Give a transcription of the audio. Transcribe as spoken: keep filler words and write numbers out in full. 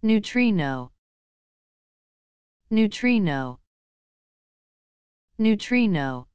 neutrino, neutrino, neutrino.